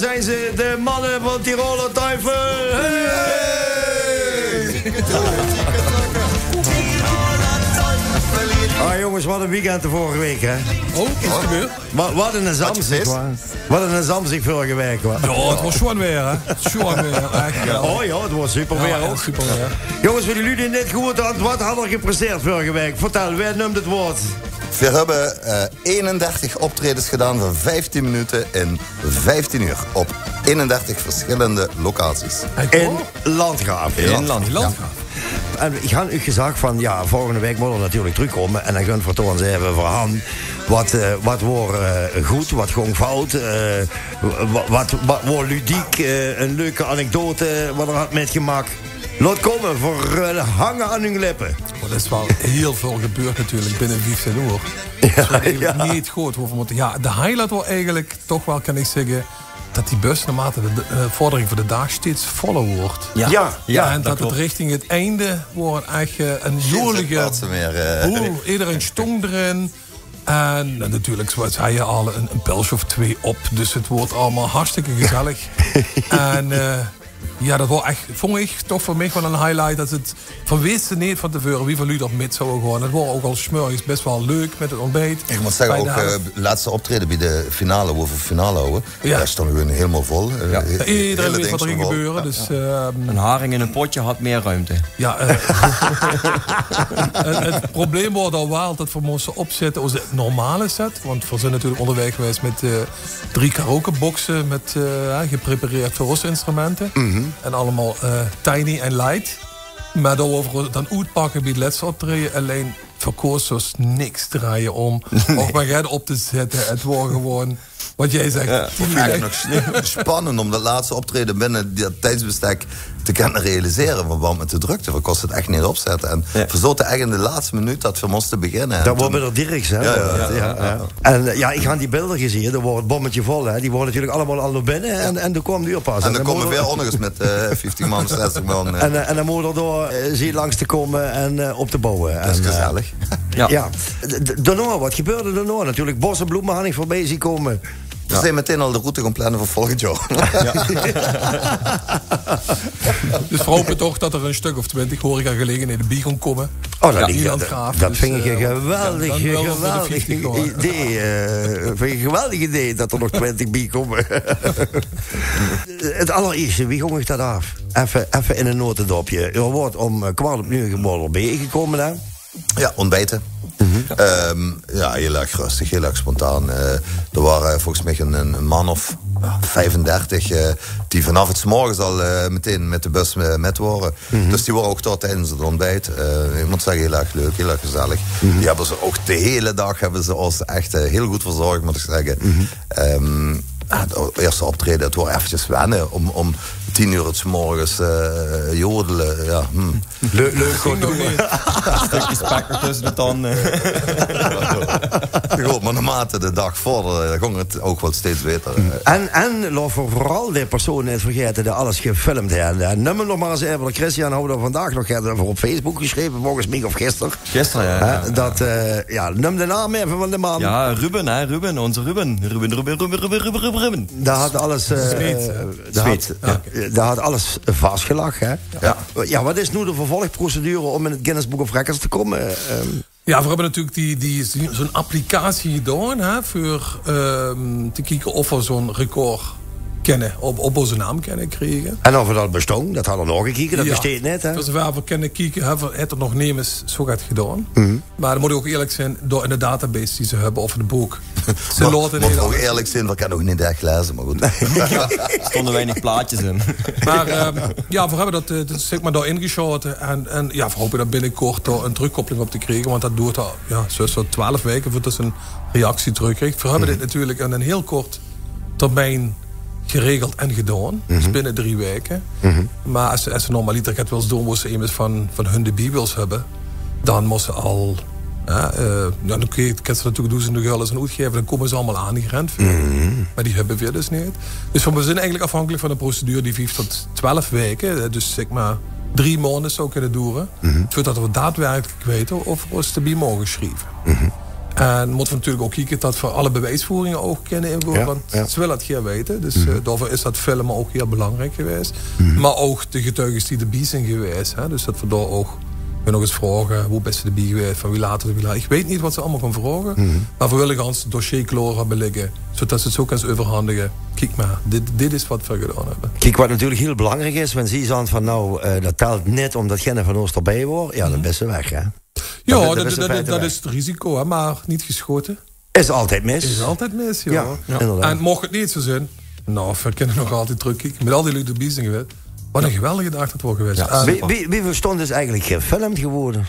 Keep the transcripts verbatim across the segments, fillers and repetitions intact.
daar zijn ze, de mannen van Tiroler Teufel. Hey! Hey! Ah jongens, wat een weekend de vorige week, hè? Oh, is het gebeurd? Wat, wat een zamsig, wat een zamsig vorige week, hoor. Ja, het was schoon weer, hè? Schoon weer, eigenlijk. Oh ja, het was super weer, ja, ook. Super weer. Jongens, voor de jullie net gehoord hadden, wat hadden we gepresteerd vorige week? Vertel, wij noemt het woord. We hebben uh, eenendertig optredens gedaan van vijftien minuten in vijftien uur. Op eenendertig verschillende locaties. In Landgraaf. In Landgraaf. In Landgraaf. Ja. En ik had u gezegd van, ja, volgende week moeten we natuurlijk terugkomen. En dan gaan we toch eens even verhalen. Wat, uh, wat wordt uh, goed, wat gewoon fout. Uh, wat wordt ludiek. Uh, een leuke anekdote, wat er had met gemak. Laat komen, voor uh, hangen aan hun lippen. Oh, dat is wel heel veel gebeurd natuurlijk binnen vijftien uur. Ja, dus ja. Niet goed. Want ja, de highlight was eigenlijk, toch wel kan ik zeggen, dat die bus naarmate de uh, vordering voor de dag steeds voller wordt. Ja, ja, ja, ja en dat, dat het richting het einde wordt echt uh, een jolige boel. Uh, iedereen stond erin. En nou, natuurlijk zei je al een, een pelsje of twee op. Dus het wordt allemaal hartstikke gezellig. en... Uh, Ja, dat was echt, vond ik toch voor mij wel een highlight. Dat het van wist niet van tevoren wie van u dat met zou gaan. Het was ook al smurries best wel leuk met het ontbijt. Ik moet zeggen, ook de uh, laatste optreden bij de finale, over de finale houden. Ja. Daar stonden we helemaal vol. Ja. He Iedereen weet wat er ging gebeuren. Ja. Dus, um... een haring in een potje had meer ruimte. Ja, uh, het, het probleem was al wel dat we moesten opzetten onze normale set. Want we zijn natuurlijk onderweg geweest met uh, drie karaokeboxen met uh, geprepareerd voor ons instrumenten. Mm-hmm. En allemaal uh, tiny en light. Maar daarover dan uitpakken bij het laatste optreden. Alleen verkozen ze niks draaien om. Nee. Ook maar jij op te zetten. Het wordt gewoon wat jij zegt. Ja, het is nog spannend om dat laatste optreden binnen dat tijdsbestek te kunnen realiseren. Want met de drukte, we konden het echt niet opzetten. En ja. We zochten echt in de laatste minuut dat we moesten beginnen. Dat wordt Eddie Derck's, hè? Ja, ja, ja, ja, ja, ja. En ja, ik had die beelden gezien. Er wordt het bommetje vol, hè? Die worden natuurlijk allemaal al naar binnen. En, en er kwam nu pas. En dan komen weer ondanks met uh, vijftien man, zestig man. Uh. En, uh, en dan moet er door uh, zien langs te komen en uh, op te bouwen. Dat is en, gezellig. Ja. Ja. Daarna, wat gebeurde daarna? Natuurlijk, bos en bloemen had ik voorbij zien komen. We ja. zijn meteen al de route gaan plannen voor volgend jaar. Ja. Dus we hopen toch dat er een stuk of twintig horecagelegenheden bij gaan komen. Oh, dat, ja, ik, dat, graaf, dat dus, vind ik een geweldig, ja, geweldig idee. Uh, vind ik een geweldig idee dat er nog twintig bij komen. Het allereerste, wie ging dat af? Even, even in een notendopje. U wordt om kwart op negen morgen bijeengekomen, hè? Ja, ontbijten. Mm-hmm. um, ja, heel erg rustig, heel erg spontaan. Uh, er waren volgens mij een, een man of vijfendertig uh, die vanaf het 's morgens al uh, meteen met de bus uh, met waren. Mm-hmm. Dus die waren ook tot tijdens het ontbijt. Uh, ik moet zeggen, heel erg leuk, heel erg gezellig. Mm-hmm. Die hebben ze ook de hele dag hebben ze ons echt uh, heel goed verzorgd, moet ik zeggen. Mm-hmm. um, Ja, het eerste optreden, het wordt eventjes wennen. Om, om tien uur 's morgens uh, jodelen. Ja, hmm. Leuk, leuk goed doen. Stukjes pakken tussen de tanden. Goed, maar naarmate de dag vorderde, ging het ook wel steeds beter. En, en laten we vooral die personen niet vergeten die alles gefilmd hebben. Nummer nog maar eens even, Christian houdt er vandaag nog even op Facebook geschreven, volgens mij of gisteren. Gisteren, ja. ja, ja. Dat, uh, ja, noem de naam even van de man. Ja, Ruben, hè, Ruben, onze Ruben. Ruben, Ruben, Ruben, Ruben, Ruben. Ruben. Daar had alles, uh, daar had, ja. daar had alles vastgelag, hè? Ja. Ja, wat is nu de vervolgprocedure om in het Guinness Book of Records te komen? Um. Ja, we hebben natuurlijk die, die, zo'n applicatie gedaan, hè, voor um, te kijken of we zo'n record kennen, op, op onze naam kennen krijgen. En of we dat bestond, dat hadden we nog gekeken, dat ja. besteedt net, hè? Dus waar we kennen kijken, hebben we het er nog nemens zo gaat gedaan. Mm-hmm. Maar dan moet ik ook eerlijk zijn, door in de database die ze hebben, of in het boek. Ze laten moet ook eerlijk zijn, we kunnen ook niet echt lezen, maar goed. Er stonden weinig plaatjes in. Maar um, ja, we hebben dat, uh, dat zeg maar daar ingeschoten. En, en ja, we hopen dat binnenkort daar een terugkoppeling op te krijgen, want dat duurt al, ja, zo twaalf weken voordat ze een reactie terugkrijgt. We hebben mm-hmm. dit natuurlijk in een heel kort termijn geregeld en gedaan. Mm-hmm. Dus binnen drie weken. Mm-hmm. Maar als, als ze normaliter het wel eens doen, moesten iemand van, van hun de bibels hebben. Dan moesten al... Ja, uh, ja, dan kun je het natuurlijk doen, ze de gulden en uitgeven. Dan komen ze allemaal aan die grens. Mm-hmm. Maar die hebben we dus niet. Dus we zijn eigenlijk afhankelijk van de procedure die vijf tot twaalf weken. Dus zeg maar drie maanden zou kunnen duren. Mm-hmm. Zodat we daadwerkelijk weten of we ons te bij mogen schrijven. Mm-hmm. En moeten we natuurlijk ook kijken dat we alle bewijsvoeringen ook kennen invoeren. Ja, want ja. ze willen het hier weten. Dus mm-hmm. uh, daarvoor is dat filmen ook heel belangrijk geweest. Mm-hmm. Maar ook de getuigen die erbij zijn geweest. Hè? Dus dat we daar ook nog eens vragen. Hoe best ze erbij geweest? Van wie later, wie later. Ik weet niet wat ze allemaal gaan vragen. Mm-hmm. Maar we willen ons dossier klaar beleggen. Zodat ze het zo kunnen overhandigen. Kijk maar, dit, dit is wat we gedaan hebben. Kijk, wat natuurlijk heel belangrijk is. Want ze zijn van nou, uh, dat telt net omdat Genne van Oost erbij wordt. Ja, dan ben ze weg, hè. Ja, dat, dat, dat, dat, dat is het risico, hè? Maar niet geschoten. Is altijd mis. Is altijd mis, joh. Ja, ja. En mocht het niet zo zijn, nou, we kunnen nog altijd terugkijken. Met al die luide biezingen. Wat een geweldige dag dat wordt geweest. Ja. Wie, wie, wie verstand is eigenlijk gefilmd geworden?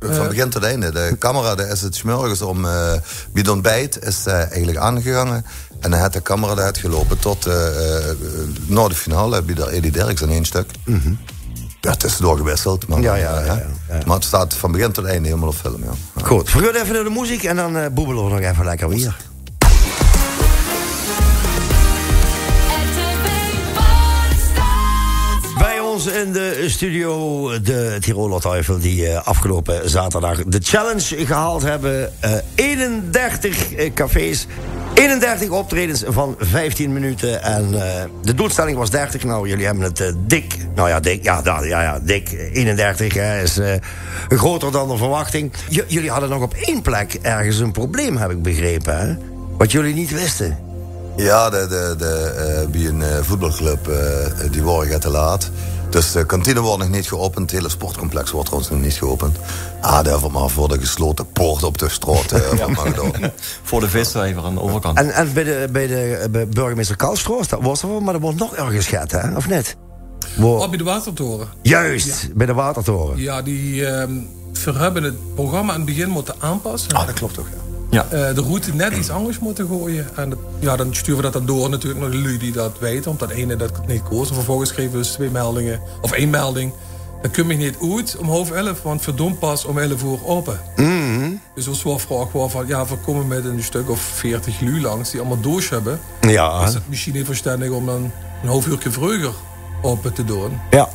Uh, Van begin tot einde. De camera, daar is het 's morgens om uh, bij het ontbijt is uh, eigenlijk aangegangen. En dan had de camera eruit gelopen tot uh, uh, na de finale. Heb je daar Eddie Derck's in één stuk. Mm-hmm. Ja, het is doorgewisseld, maar, ja, ja, ja, ja, ja. maar het staat van begin tot einde helemaal op film. Ja. Goed, vergeet even naar de muziek en dan uh, boebelen we nog even lekker weer. Bij ons in de studio de Tiroler Teufel die uh, afgelopen zaterdag de challenge gehaald hebben. Uh, eenendertig uh, cafés, eenendertig optredens van vijftien minuten. En uh, de doelstelling was dertig. Nou, jullie hebben het uh, dik. Nou ja, dik. Ja, da, ja, ja dik. eenendertig hè, is uh, groter dan de verwachting. J- jullie hadden nog op één plek ergens een probleem, heb ik begrepen. Hè? Wat jullie niet wisten. Ja, de, de, de, uh, bij een uh, voetbalclub, uh, die waren te laat. Dus de kantine wordt nog niet geopend. Het hele sportcomplex wordt trouwens nog niet geopend. Ah, daarvoor maar voor de gesloten poort op de straat. Eh, ja. Voor de visdrijver aan de overkant. En, en bij de, bij de bij burgemeester Kalstroos, dat was er wel, maar er wordt nog ergens geschet, hè? Of net? Wow. Oh, bij de Watertoren. Juist, ja. Bij de Watertoren. Ja, die um, hebben het programma aan het begin moeten aanpassen. Ah, dat klopt toch, ja. Ja. Uh, de route net iets anders moeten gooien. En dat, ja, dan sturen we dat dan door natuurlijk naar jullie die dat weten. Want dat ene dat niet koos. En vervolgens geven we dus twee meldingen. Of één melding. Dan kun je niet uit om half elf. Want verdomd pas om elf uur open. Mm-hmm. Dus als we vragen van... Ja, we komen met een stuk of veertig lui langs. Die allemaal doos hebben. Ja. Is het misschien niet verstandig om dan een half uurtje vroeger open te doen. Ja.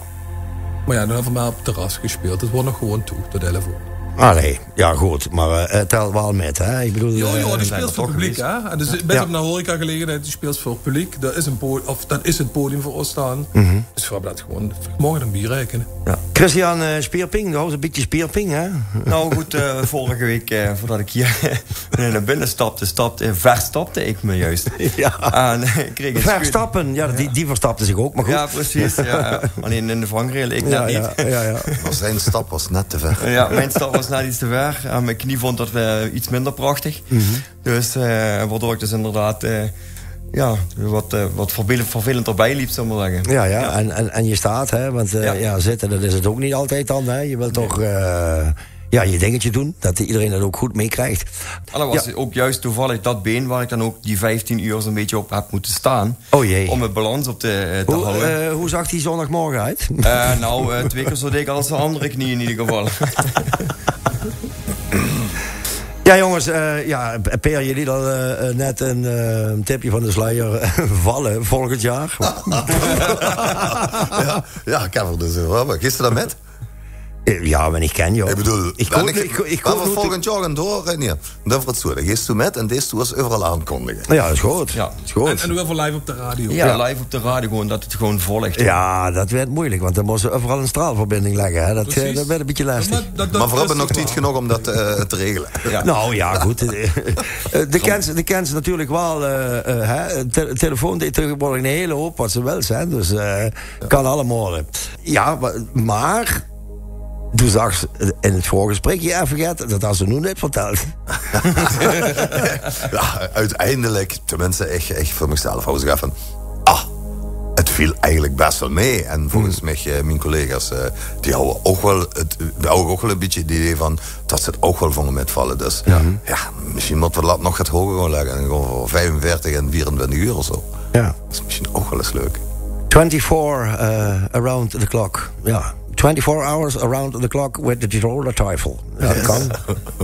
Maar ja, dan hebben we maar op het terras gespeeld. Het wordt nog gewoon toe tot elf uur. Allee, ja goed, maar het uh, telt wel met, hè? Ik bedoel, ja, ja, die speelt voor het publiek, hè? En dus best ja. op een horecagelegenheid, die speelt voor het publiek. Dat is, een po- of, dat is het podium voor ons staan. Mm-hmm. Dus we hebben dat gewoon morgen een bier rekenen. Ja. Christian uh, Spierping, dat was een beetje Spierping, hè? Nou goed, uh, vorige week, uh, voordat ik hier naar binnen stapte, stapte, verstapte ik me juist. Ja. En, kreeg Verstappen, ja, ja. Die, die verstapte zich ook, maar goed. Ja, precies, ja. Alleen in de vangrail, ik ja, net ja, niet. Ja, ja, ja. Maar zijn stap was net te ver. Ja, mijn stap was net iets te ver. En mijn knie vond dat we iets minder prachtig. Mm-hmm. Dus uh, waardoor ik dus inderdaad uh, ja, wat, uh, wat vervelend, vervelend erbij liep, zal ik maar zeggen. Ja, ja, ja. En, en, en je staat, hè, want uh, ja. Ja, zitten, dat is het ook niet altijd dan. Hè. Je wilt nee. toch uh, ja, je dingetje doen, dat iedereen dat ook goed meekrijgt. En dat was ja. ook juist toevallig dat been waar ik dan ook die vijftien uur zo'n beetje op heb moeten staan. Oh jee. Om mijn balans op te, te hoe, houden. Uh, hoe zag die zondagmorgen uit? Uh, nou, uh, twee keer zo dik als de andere knie in ieder geval. Ja jongens, uh, ja, Per, je liet al uh, net een uh, tipje van de sluier uh, vallen volgend jaar. ja, ja, ik heb er dus over. Gisteren dan met? Ja, maar ik ken jou. Ik bedoel, ik ben ik, ik, ik ben we volgend jaar gaan door, Reinier. Dat wordt zo. Dan geest u met en deze was overal aankondigen. Ja, dat is goed. Ja. Is goed. En, en nu even live op de radio. Ja, ja, live op de radio, gewoon dat het gewoon volgt. Ja, dat werd moeilijk, want dan moesten we overal een straalverbinding leggen. Hè. Dat, dat werd een beetje lastig. Ja, maar, dat, dat maar we hebben nog tijd genoeg om dat uh, te regelen. Ja. Nou ja, goed. de kans de kans natuurlijk wel. Uh, uh, te, telefoon deed tegenwoordig een hele hoop wat ze wel zijn. Dus uh, ja. kan allemaal. Ja, maar... Toen zag ze in het voorgesprek, ja, vergeet dat had ze nu net verteld. ja, uiteindelijk, tenminste, echt, echt voor mezelf, was ik van, ah, het viel eigenlijk best wel mee. En volgens mm. mij, mijn collega's, die houden ook wel, het, die houden ook wel een beetje het idee van, dat ze het ook wel van metvallen. Dus ja. ja, misschien moeten we dat nog het hoger gaan leggen. En gewoon voor vijfenveertig en vierentwintig uur of zo. Ja. Dat is misschien ook wel eens leuk. vierentwintig uh, around the clock, ja. twenty-four hours around the clock with the Tiroler Teufel. Ja, dat kan.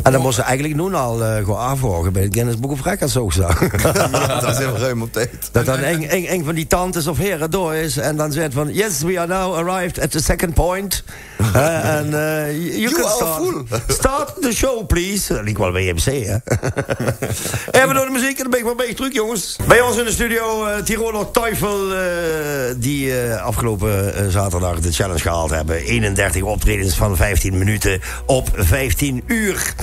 En dat moest ze eigenlijk nu al uh, gaan aanvragen bij het Guinness Book of Records ook zo. Ja, dat is heel ruim op tijd. Dat dan een, een, een van die tantes of heren door is en dan zegt van... Yes, we are now arrived at the second point. Uh, and uh, you, you can start. Start the show, please. Dat liep wel bij B M C, hè. Even door de muziek en dan ben ik wel een beetje terug, jongens. Bij ons in de studio uh, Tiroler Teufel... Uh, die uh, afgelopen uh, zaterdag de challenge gehaald hebben. eenendertig optredens van vijftien minuten op vijftien uur.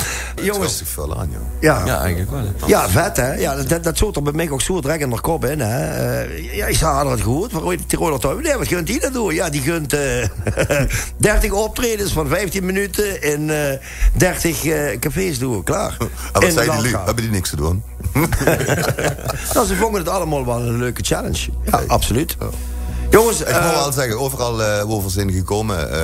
Jongens. Veel aan, joh. Ja. Ja, eigenlijk wel. Hè. Ja, vet, hè. Ja, dat, dat soort er bij mij ook zo trek in de kop in, hè. Uh, ja, ik had het gehoord. Waarom je Tiroler Teufel? Nee, wat gunt die dat doen? Ja, die gunt uh, dertig optredens van vijftien minuten in uh, dertig uh, cafés doen. Klaar. En wat zei die lui? Hebben die niks te doen? Nou, ze vonden het allemaal wel een leuke challenge. Ja, absoluut. Ja. Jongens, ik uh, moet wel zeggen, overal uh, over zijn gekomen. Uh,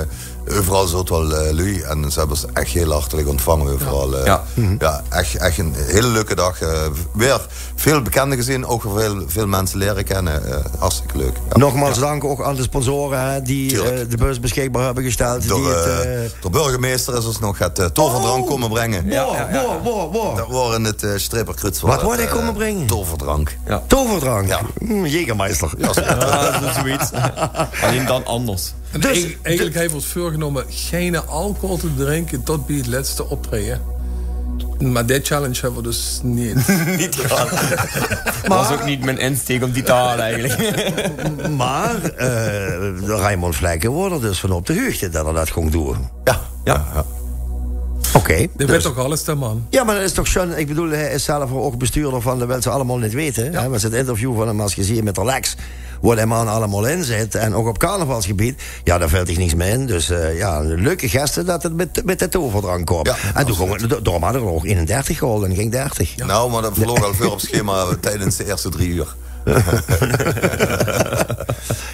overal zult wel uh, lui. En ze hebben ze echt heel hartelijk ontvangen. Overal. Uh, ja. Mm-hmm. Ja, echt, echt een hele leuke dag. Uh, weer veel bekenden gezien. Ook veel, veel mensen leren kennen. Uh, hartstikke leuk. Ja. Nogmaals ja. Dank ook aan de sponsoren hè, die uh, de bus beschikbaar hebben gesteld. Door, die het, uh, de burgemeester is ons nog gaat uh, toverdrank oh, komen brengen. Ja, wow, ja, ja. Wow, wow, wow. Dat wordt in het uh, stripperkrutsel. Wat wordt hij uh, komen brengen? Toverdrank. Ja. Toverdrank? Ja. Mm, Jägermeister. Ja, ja, dat is zoiets. Alleen dan anders. Dus, eigenlijk, eigenlijk heeft ons voorgenomen geen alcohol te drinken tot bij het laatste optreden. Maar dit challenge hebben we dus niet. Niet gedaan. Dat was ook niet mijn insteek om die te halen eigenlijk. Maar uh, Raymond Vlijken wordt er dus van op de hoogte dat hij dat ging doen. Ja, ja, ja. Oké. Okay, dat dus. Weet toch alles, hè, man? Ja, maar dat is toch schön. Ik bedoel, hij is zelf ook bestuurder van de Welse allemaal niet weten. Ja. Hè? Was het interview van hem als gezien met Alex. Waar de man allemaal in zit. En ook op carnavalsgebied. Ja, daar valt ik niks mee in. Dus uh, ja, leuke gasten dat het met, met de toverdrank komt. Ja, en toen ging het, daarom hadden we nog eenendertig geholpen en ging dertig. Ja. Nou, maar dat verloor al veel op schema tijdens de eerste drie uur.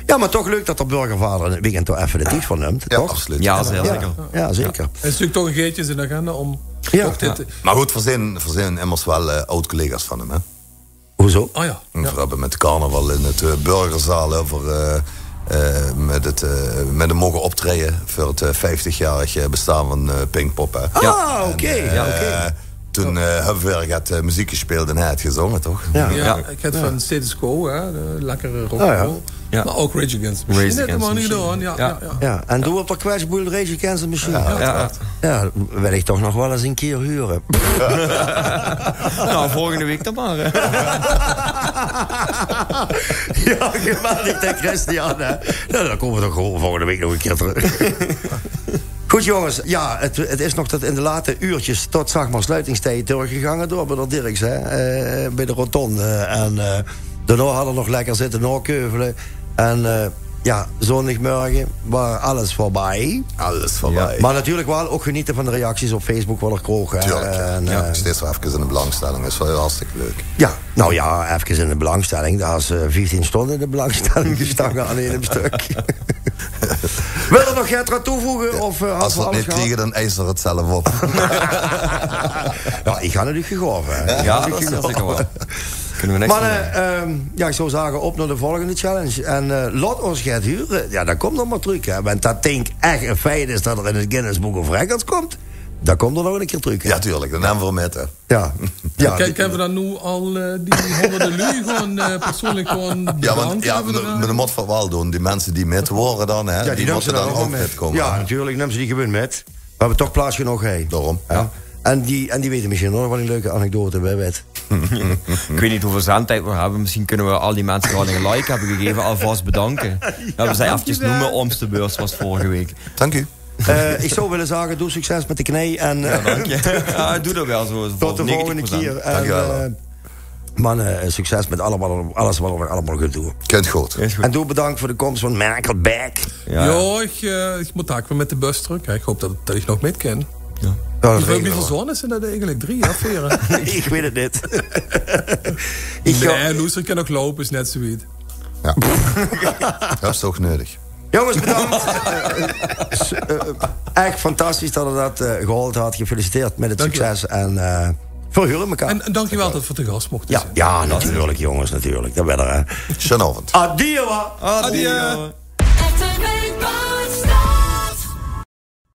Ja, maar toch leuk dat de burgervader een weekend toch even de tijd van neemt, ja, toch? Absoluut. Ja, zeker. Ja, ja zeker. Ja. En het is natuurlijk toch een geetje in de agenda om... Ja. Dit ja. Te... Maar goed, er zijn, er zijn immers wel uh, oud-collega's van hem, hè? Hoezo? Oh ja. We ja. hebben met carnaval in het uh, burgerzaal over... Uh, uh, met het uh, met hem mogen optreden voor het uh, vijftigjarig bestaan van uh, Pinkpop, hè? Ah, ja. oké. Okay. Uh, ja, okay. Toen uh, hebben we weer het uh, muziek gespeeld en hij had gezongen, toch? Ja, ja, ja. Ik had ja. van Status Quo, hè, de lekkere rock. Oh, ja. Ja. Maar ook Rage Against The Machine. Rage Against The Machine. Ja, ja. Ja. Ja. En doe op de kwetsboel Rage Against The Machine. Ja, ja. Ja, wil ik toch nog wel eens een keer huren. Nou, volgende week dan maar. Ja, geweldig, denk Christian. Nou, dan komen we toch gewoon volgende week nog een keer terug. Goed jongens, ja, het, het is nog tot in de late uurtjes tot zeg maar sluitingstijd doorgegangen door meneer Derck's, hè, uh, bij de rotonde. En uh, daarna hadden we nog lekker zitten nakeuvelen. En uh, ja, zondagmorgen was alles voorbij. Alles voorbij. Ja. Maar natuurlijk wel ook genieten van de reacties op Facebook wel er krogen. En, ja, uh, steeds wel even in de belangstelling, dat is wel heel hartstikke leuk. Ja, nou ja, even in de belangstelling. Daar is uh, vijftien stonden in de belangstelling gestangen aan één stuk. Wil er nog Gert aan toevoegen? Ja, of, uh, als we het niet krijgen, dan eisen we het zelf op. Ja, ik ga natuurlijk gegoven. Ja, ja, dat is zeker wel. Maar uh, um, ja, ik zou zeggen, op naar de volgende challenge. En uh, laat ons Gert huren. Ja, dat komt nog maar terug. Hè. Want dat denk ik echt een feit is dat er in het Guinness Book of Records komt. Dat komt er nog een keer terug. Hè. Ja, tuurlijk. De naam voor met, hè. Ja. Ja, kijk, hebben we dan nu al uh, die honderden lui gewoon uh, persoonlijk gewoon... Ja, want ja, met de mot van wel doen. Die mensen die met horen dan, hè. Ja, die, die moeten dan, dan ook met, met komen. Ja, hè? Natuurlijk. Nemen ze die gewoon met. We hebben toch plaats genoeg, hè. Daarom. Ja. Ja. En, die, en die weten misschien nog wel een leuke anekdote bij wet. Ik weet niet hoeveel zendtijd we hebben. Misschien kunnen we al die mensen die een like hebben gegeven alvast bedanken. Dat ja, we ze eventjes noemen. Omste beurs was vorige week. Dank u. Uh, ik zou willen zeggen, doe succes met de knie. En, uh, ja, dank je. Ja, doe dat wel zo. Tot de volgende keer. En, uh, mannen, succes met allemaal, alles wat we allemaal goed doen. Kunt goed. goed. En doe bedankt voor de komst van Merkelbeek. Ja, jo, ik, uh, ik moet daar weer met de bus terug. Ik hoop dat, dat ik nog mee ken. Ja. Ja, dat hoeveel hoeveel zones zijn dat eigenlijk? Drie, ja, vier? Ik weet het niet. ik nee, Loeser kan ook lopen, is net zoiets. Ja. Dat is toch nodig. Jongens, bedankt. uh, echt fantastisch dat je dat uh, gehaald had. Gefeliciteerd met het dank succes. Je. En uh, verhuren elkaar. En, en dankjewel dat, dat we te gast mochten ja, zijn. Ja, natuurlijk jongens, natuurlijk. Dat ben er. Schönen avond. Adio. Adio. Adio.